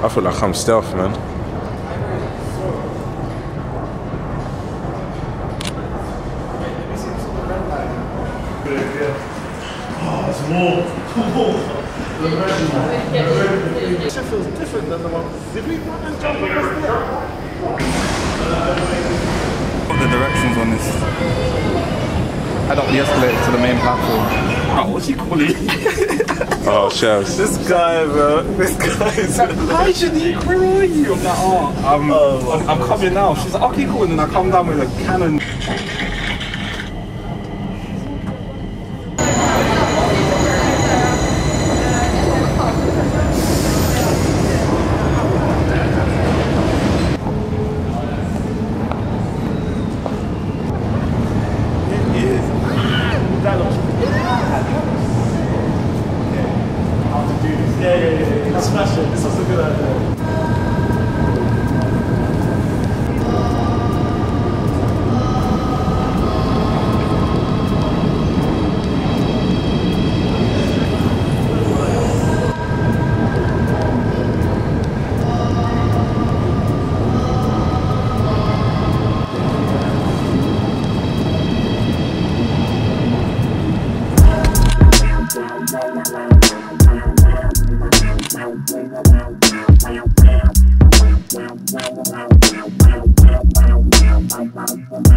I feel like I'm stealth, man. Oh, it's warm. The red. It feels different than the one. Did we want to jump across there? The directions on this. I don't de-escalate to the main platform. Oh, what's he calling? Oh, chefs. This guy, bro. This guy is... Hi, Jeanine, where are you? I'm like, oh, I'm coming now. She's like, okay, cool. And then I come down with a cannon. Smash it, this was a good idea. Wow.